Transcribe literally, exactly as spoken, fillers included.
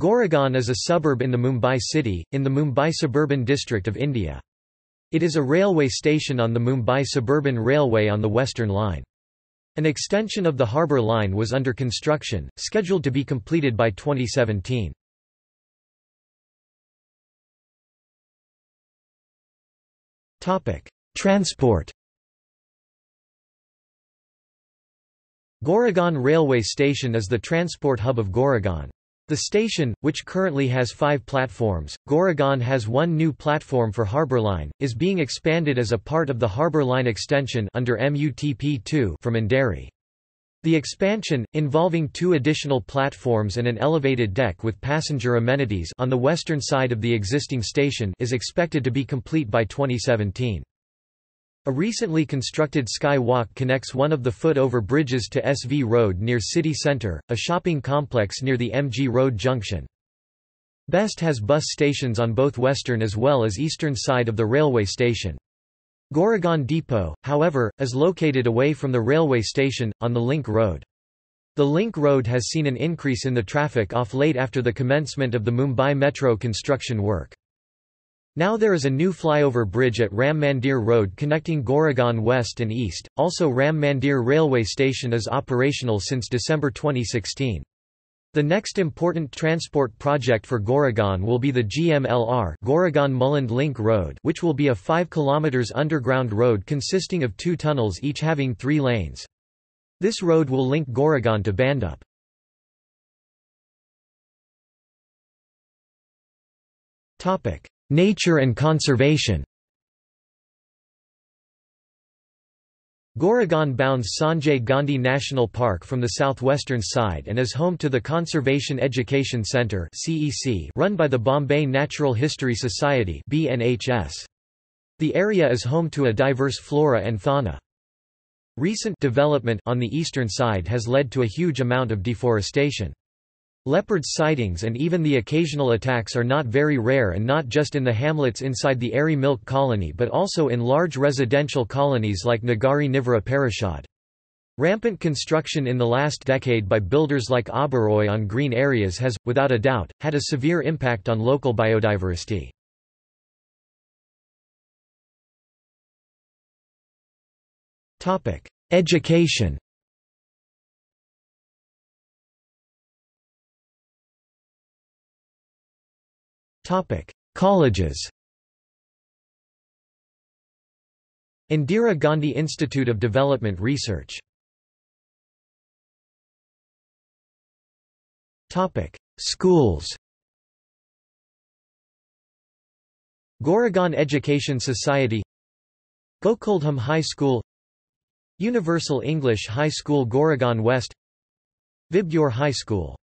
Goregaon is a suburb in the Mumbai city, in the Mumbai Suburban District of India. It is a railway station on the Mumbai Suburban Railway on the Western Line. An extension of the Harbour Line was under construction, scheduled to be completed by twenty seventeen. Transport. Goregaon Railway Station is the transport hub of Goregaon. The station, which currently has five platforms, Goregaon has one new platform for Harbour Line, is being expanded as a part of the Harbour Line extension under M U T P two from Aarey. The expansion, involving two additional platforms and an elevated deck with passenger amenities on the western side of the existing station, is expected to be complete by twenty seventeen. A recently constructed skywalk connects one of the foot-over bridges to S V Road near City Centre, a shopping complex near the M G Road junction. B E S T has bus stations on both western as well as eastern side of the railway station. Goregaon Depot, however, is located away from the railway station, on the Link Road. The Link Road has seen an increase in the traffic off late after the commencement of the Mumbai Metro construction work. Now there is a new flyover bridge at Ram Mandir Road connecting Goregaon West and East. Also, Ram Mandir Railway Station is operational since December twenty sixteen. The next important transport project for Goregaon will be the G M L R, Goregaon Mulland Link Road, which will be a five kilometer underground road consisting of two tunnels each having three lanes. This road will link Goregaon to Bandup. Topic: Nature and conservation. Goregaon bounds Sanjay Gandhi National Park from the southwestern side and is home to the Conservation Education Centre run by the Bombay Natural History Society. The area is home to a diverse flora and fauna. Recent development on the eastern side has led to a huge amount of deforestation. Leopard sightings and even the occasional attacks are not very rare, and not just in the hamlets inside the Aarey Milk Colony but also in large residential colonies like Nagari Nivara Parishad. Rampant construction in the last decade by builders like Oberoi on green areas has, without a doubt, had a severe impact on local biodiversity. Education. Colleges. Indira Gandhi Institute of Development Research. Schools. Goregaon Education Society, Gokuldham High School, Universal English High School Goregaon West, Vibgyor High School.